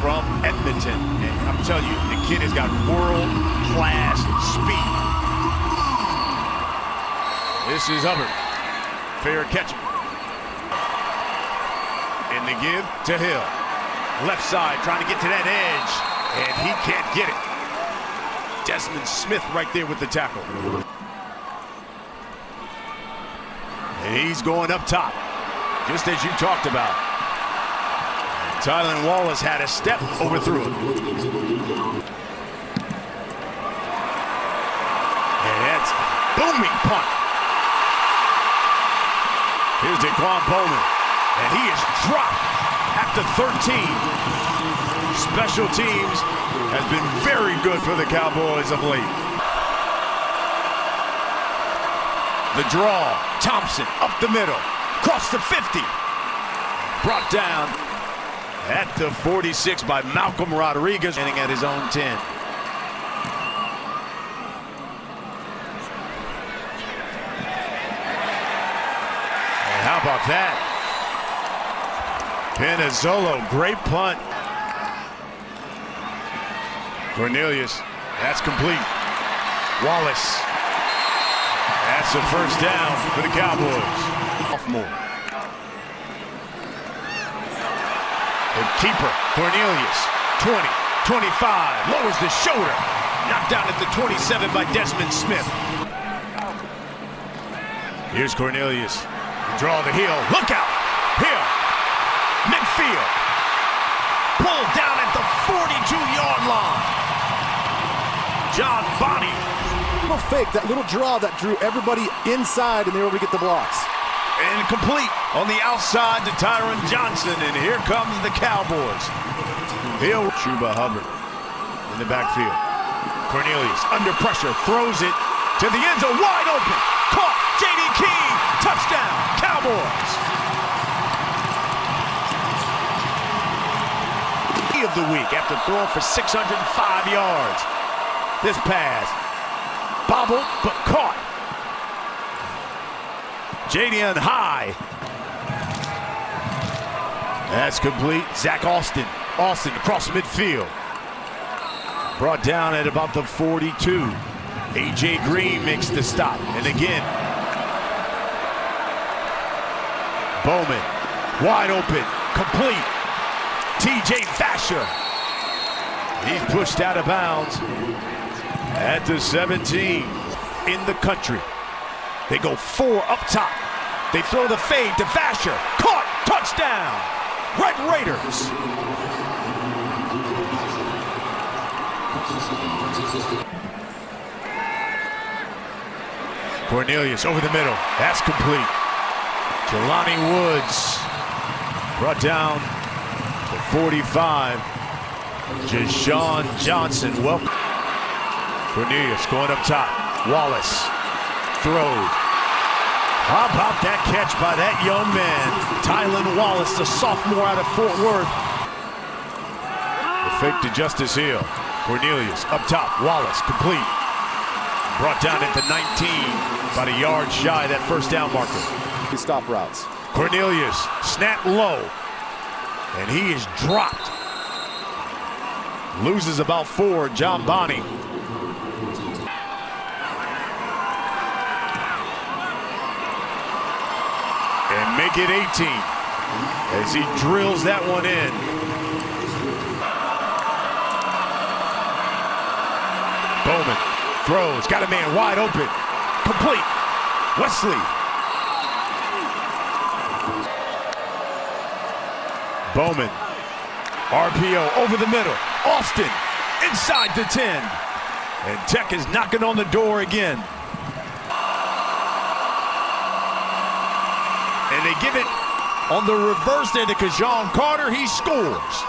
from Edmonton. And I'm telling you, the kid has got world-class speed. This is Hubbard. Fair catch. And the give to Hill. Left side trying to get to that edge. And he can't get it. Desmond Smith right there with the tackle. And he's going up top, just as you talked about. Tylan Wallace had a step over through him. And that's a booming punt. Here's Dequan Bowman, and he is dropped at the 13. Special teams has been very good for the Cowboys of late. The draw, Thompson up the middle, across the 50. Brought down at the 46 by Malcolm Rodriguez, ending at his own 10. And how about that? Penizzolo, great punt. Cornelius, that's complete. Wallace. That's the first down for the Cowboys. Sophomore. The keeper, Cornelius, 20, 25, lowers the shoulder. Knocked down at the 27 by Desmond Smith. Here's Cornelius. Draw the heel. Look out! Hill. Midfield. Pulled down at the 42-yard line. John Bonney. Little fake, that little draw that drew everybody inside, and they were able to get the blocks. And complete on the outside to Tyron Johnson, and here comes the Cowboys. Hill, Chuba Hubbard in the backfield. Cornelius under pressure, throws it to the end zone, wide open. Caught, JD Key, touchdown, Cowboys. Of the week after throwing for 605 yards. This pass bobbled but caught. JD on high. That's complete. Zach Austin. Austin across midfield. Brought down at about the 42. A.J. Green makes the stop. And again, Bowman wide open. Complete. T.J. Vasher. He's pushed out of bounds at the 17. In the country. They go four up top. They throw the fade to Vasher. Caught, touchdown, Red Raiders. Cornelius over the middle, that's complete. Jelani Woods brought down to 45. Jashawn Johnson, welcome. Cornelius going up top, Wallace. Throw. How about that catch by that young man, Tylan Wallace, the sophomore out of Fort Worth. The fake to Justice Hill. Cornelius up top. Wallace complete. Brought down at the 19, about a yard shy of that first down marker. He stop routes. Cornelius snap low, and he is dropped. Loses about four. John Bonney. Make it 18 as he drills that one in. Bowman throws, got a man wide open, complete. Wesley. Bowman, RPO over the middle. Austin inside the 10, and Tech is knocking on the door again. And they give it on the reverse there to Kajon Carter. He scores.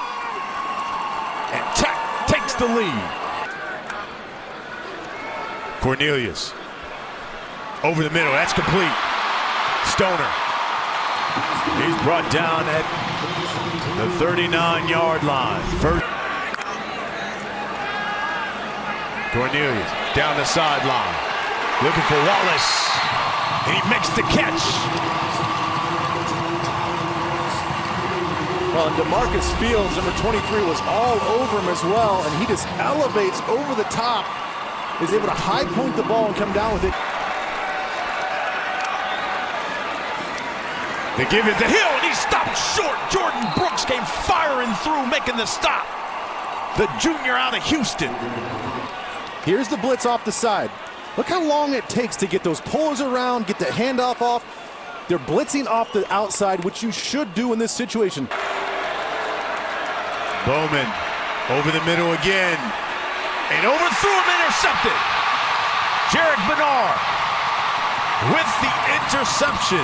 And Tech takes the lead. Cornelius. Over the middle. That's complete. Stoner. He's brought down at the 39-yard line. First. Cornelius down the sideline. Looking for Wallace. And he makes the catch. Well, and DeMarcus Fields, number 23, was all over him as well, and he just elevates over the top, is able to high point the ball and come down with it. They give it to Hill, and he stopped short. Jordyn Brooks came firing through, making the stop. The junior out of Houston. Here's the blitz off the side. Look how long it takes to get those pullers around, get the handoff off. They're blitzing off the outside, which you should do in this situation. Bowman over the middle again. And overthrew him, intercepted. Jared Bernard with the interception.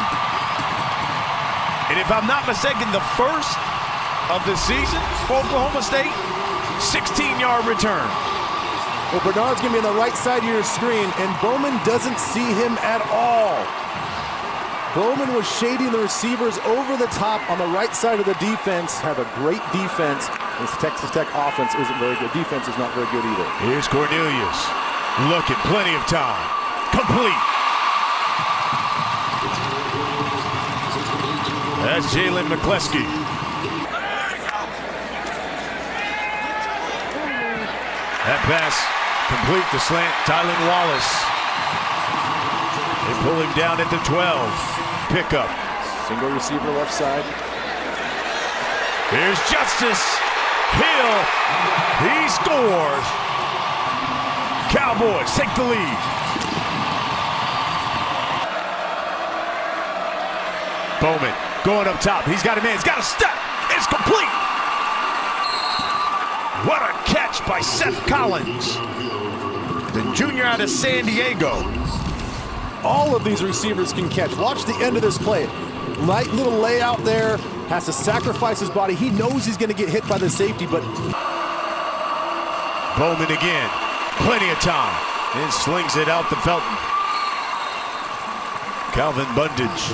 And if I'm not mistaken, the first of the season for Oklahoma State, 16-yard return. Well, Bernard's going to be on the right side of your screen, and Bowman doesn't see him at all. Bowman was shading the receivers over the top on the right side of the defense. Have a great defense. This Texas Tech offense isn't very good. Defense is not very good either. Here's Cornelius. Looking, plenty of time. Complete. That's Jalen McCleskey. That pass complete to slant. Tylan Wallace. They pull him down at the 12. Pickup. Single receiver left side. Here's Justice Hill. He scores. Cowboys take the lead. Bowman going up top. He's got a man. He's got a step. It's complete. What a catch by Seth Collins, the junior out of San Diego. All of these receivers can catch. Watch the end of this play. Light little layout there. Has to sacrifice his body. He knows he's going to get hit by the safety, but... Bowman again. Plenty of time. And slings it out to Felton. Calvin Bundage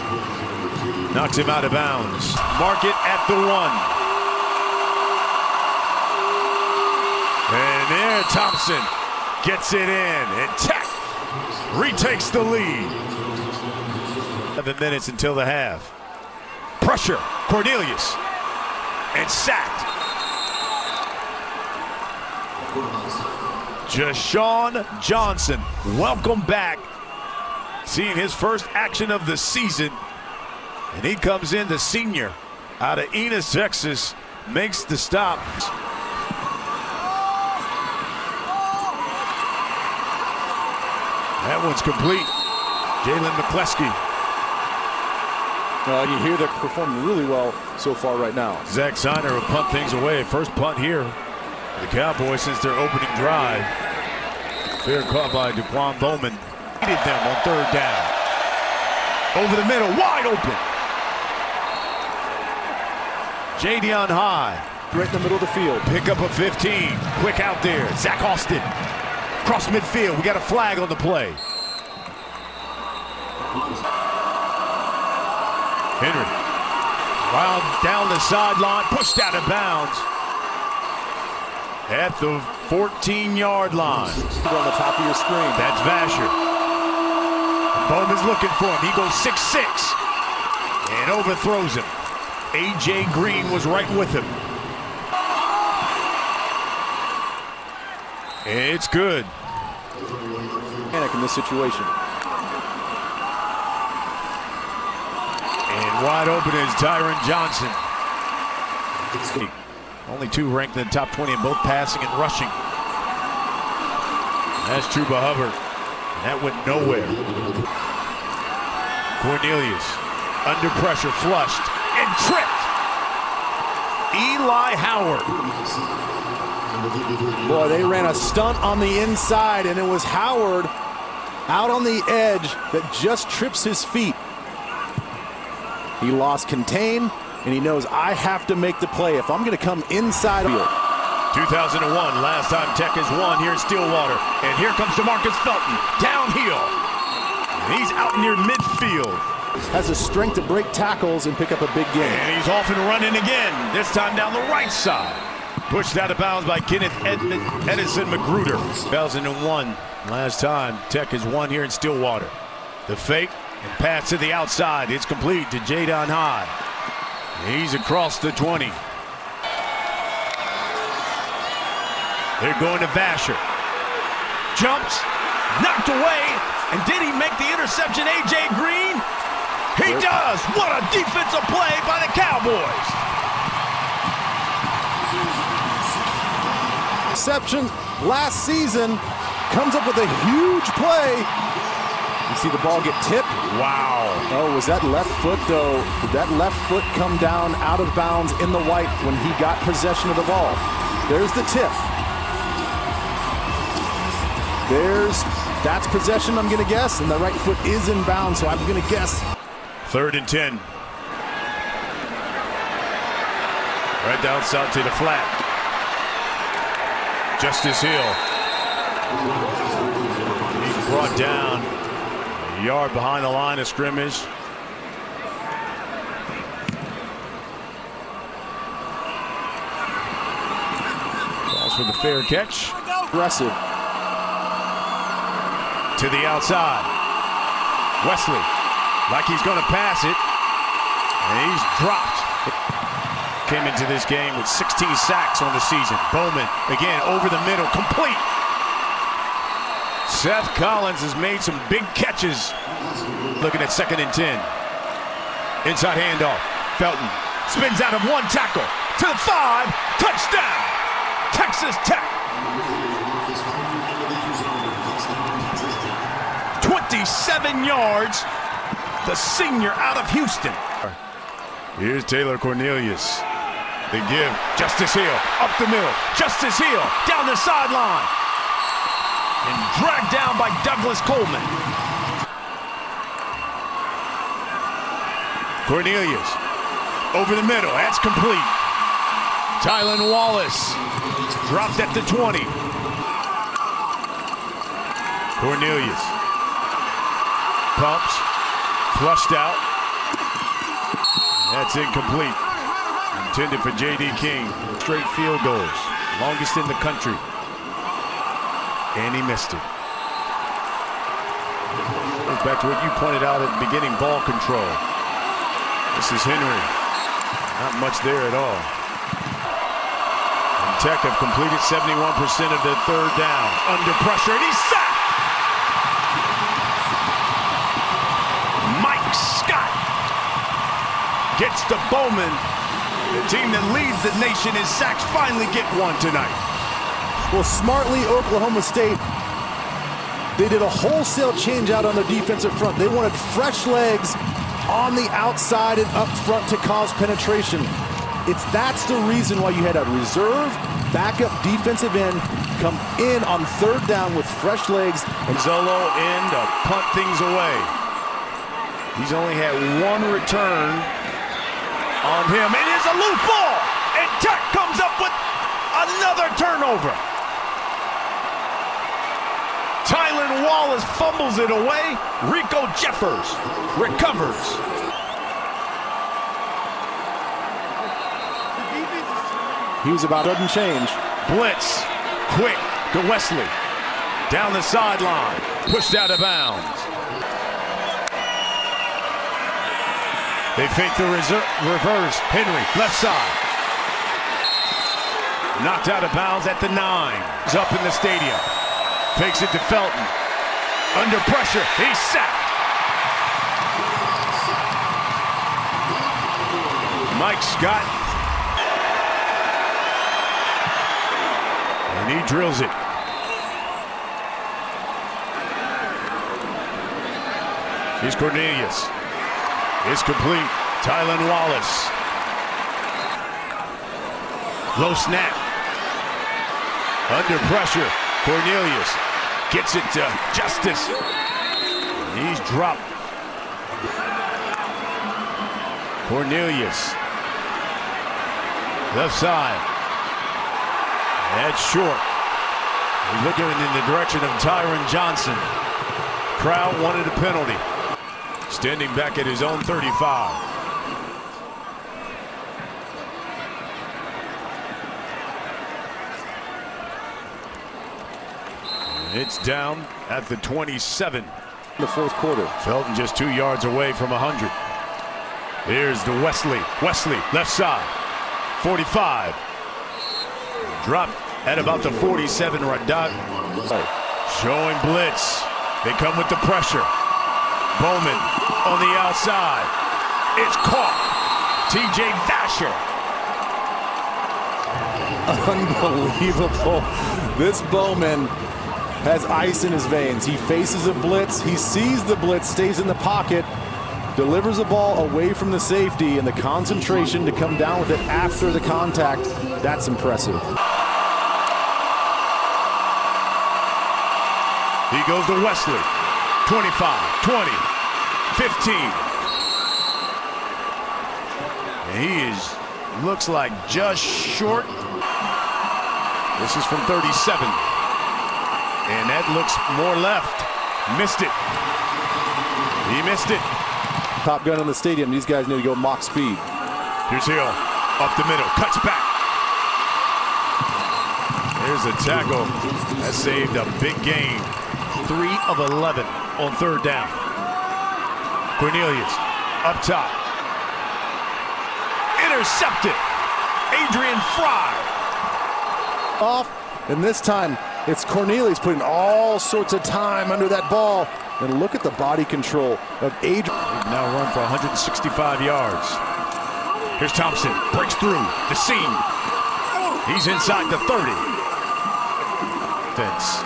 knocks him out of bounds. Mark it at the 1. And there Thompson gets it in. And Tech retakes the lead. 7 minutes until the half. Pressure, Cornelius, and sacked. Jashawn Johnson, welcome back. Seeing his first action of the season. And he comes in, the senior out of Enos, Texas, makes the stop. That one's complete. Jalen McCleskey. You hear they're performing really well so far right now. Zach Seiner will punt things away. First punt here for the Cowboys since their opening drive. Fair caught by Dequan Bowman. Needed them on third down. Over the middle, wide open. JD on high. Right in the middle of the field. Pick up a 15. Quick out there. Zach Austin. Across midfield, we got a flag on the play. Henry, wound down the sideline, pushed out of bounds at the 14-yard line. On the top of your screen, that's Vasher. Bowman's looking for him. He goes 6-6 and overthrows him. A.J. Green was right with him. It's good. Panic in this situation. And wide open is Tyron Johnson. Only two ranked in the top 20 in both passing and rushing. That's Chuba Hubbard. That went nowhere. Cornelius under pressure, flushed and tripped. Eli Howard. Boy, they ran a stunt on the inside, and it was Howard out on the edge that just trips his feet. He lost contain, and he knows I have to make the play if I'm going to come inside. 2001, last time Tech has won here in Stillwater. And here comes DeMarcus Felton, downhill. He's out near midfield. Has the strength to break tackles and pick up a big gain. And he's off and running again, this time down the right side. Pushed out of bounds by Kenneth Edison Magruder. 2001, last time Tech has won here in Stillwater. The fake and pass to the outside. It's complete to Jadon High. He's across the 20. They're going to Vasher. Jumps, knocked away, and did he make the interception, A.J. Green? He does! What a defensive play by the Cowboys! Interception last season, comes up with a huge play. You see the ball get tipped. Wow. Oh, was that left foot, though? Did that left foot come down out of bounds in the white when he got possession of the ball? There's the tip. That's possession, I'm going to guess, and the right foot is in bounds, so I'm going to guess. 3rd and 10. Right down south to the flat. Justice Hill. He's brought down a yard behind the line of scrimmage. Calls for the fair catch. Aggressive. To the outside. Wesley, like he's going to pass it, and he's dropped. Came into this game with 16 sacks on the season. Bowman, again, over the middle, complete. Seth Collins has made some big catches. Looking at 2nd and 10. Inside handoff. Felton spins out of one tackle to the 5. Touchdown, Texas Tech. 27 yards, the senior out of Houston. Here's Taylor Cornelius. They give Justice Hill up the middle. Justice Hill down the sideline and dragged down by Douglas Coleman. Cornelius over the middle. That's complete. Tylan Wallace dropped at the 20. Cornelius. Pumps, flushed out. That's incomplete. Intended for JD King. Straight field goals. Longest in the country. And he missed it. Goes back to what you pointed out at the beginning, ball control. This is Henry. Not much there at all. And Tech have completed 71% of their third down. Under pressure, and he's sacked. Mike Scott gets to Bowman. The team that leads the nation in sacks finally get one tonight. Well, smartly, Oklahoma State, they did a wholesale change out on their defensive front. They wanted fresh legs on the outside and up front to cause penetration. That's the reason why you had a reserve backup defensive end come in on third down with fresh legs. And Zolo in to punt things away. He's only had one return on him. It is a loop ball, and Tech comes up with another turnover. Tylan Wallace fumbles it away. Rico Jeffers recovers. He was about doesn't change. Blitz, quick to Wesley. Down the sideline, pushed out of bounds. They fake the reverse. Henry, left side. Knocked out of bounds at the 9. He's up in the stadium. Fakes it to Felton. Under pressure, he's sacked. Mike Scott. And he drills it. Here's Cornelius. It's complete. Tylan Wallace. Low snap. Under pressure. Cornelius gets it to Justice. He's dropped. Cornelius. Left side. That's short. He's looking in the direction of Tyron Johnson. Crowd wanted a penalty. Standing back at his own 35. And it's down at the 27. The fourth quarter. Felton just 2 yards away from 100. Here's the Wesley. Wesley, left side. 45. Dropped at about the 47-yard dot. Showing blitz. They come with the pressure. Bowman on the outside. It's caught. T.J. Vasher. Unbelievable. This Bowman has ice in his veins. He faces a blitz. He sees the blitz, stays in the pocket, delivers the ball away from the safety, and the concentration to come down with it after the contact. That's impressive. He goes to Wesley. 25, 20, 15. And he is, looks like, just short. This is from 37. And that looks more left. Missed it. He missed it. Top gun in the stadium. These guys need to go mock speed. Here's Hill. Up the middle. Cuts back. There's a tackle. That saved a big game. 3 of 11 on third down. Cornelius up top. Intercepted. Adrian Fry. Off. And this time it's Cornelius putting all sorts of time under that ball. And look at the body control of Adrian. Now run for 165 yards. Here's Thompson. Breaks through the seam. He's inside the 30. Defense.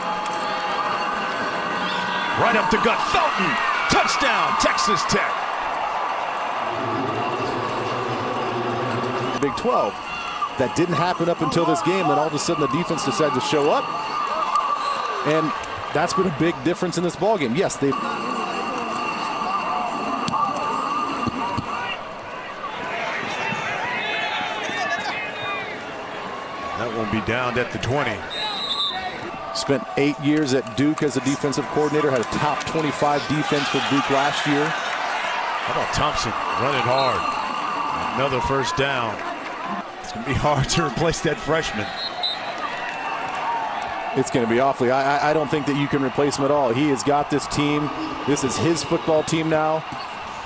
Right up the gut. Felton. Touchdown, Texas Tech. Big 12. That didn't happen up until this game. Then all of a sudden the defense decided to show up. And that's been a big difference in this ballgame. Yes, they. That won't be downed at the 20. Spent 8 years at Duke as a defensive coordinator. Had a top 25 defense for Duke last year. How about Thompson running hard? Another first down. It's going to be hard to replace that freshman. It's going to be awfully. I don't think that you can replace him at all. He has got this team. This is his football team now.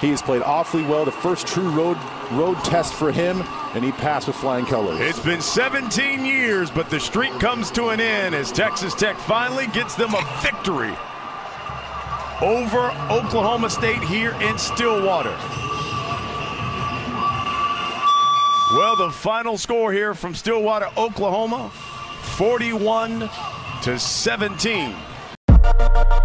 He has played awfully well. The first true road test for him, and he passed with flying colors. It's been 17 years, but the streak comes to an end as Texas Tech finally gets them a victory over Oklahoma State here in Stillwater. Well, the final score here from Stillwater, Oklahoma, 41-17.